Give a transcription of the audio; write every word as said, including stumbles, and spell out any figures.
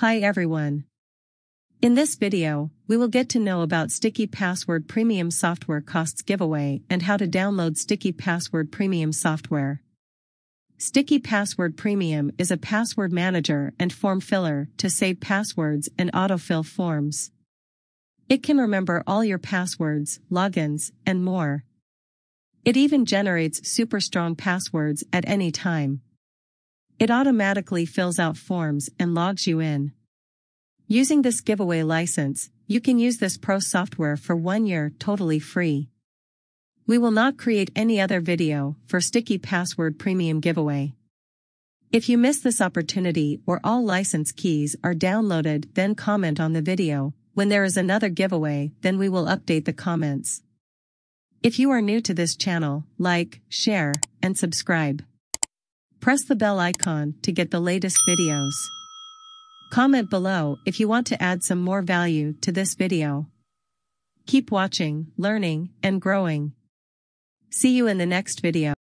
Hi everyone. In this video, we will get to know about Sticky Password Premium Software Costs Giveaway and how to download Sticky Password Premium software. Sticky Password Premium is a password manager and form filler to save passwords and autofill forms. It can remember all your passwords, logins, and more. It even generates super strong passwords at any time. It automatically fills out forms and logs you in. Using this giveaway license, you can use this pro software for one year totally free. We will not create any other video for Sticky Password Premium giveaway. If you miss this opportunity or all license keys are downloaded, then comment on the video. When there is another giveaway, then we will update the comments. If you are new to this channel, like, share, and subscribe. Press the bell icon to get the latest videos. Comment below if you want to add some more value to this video. Keep watching, learning, and growing. See you in the next video.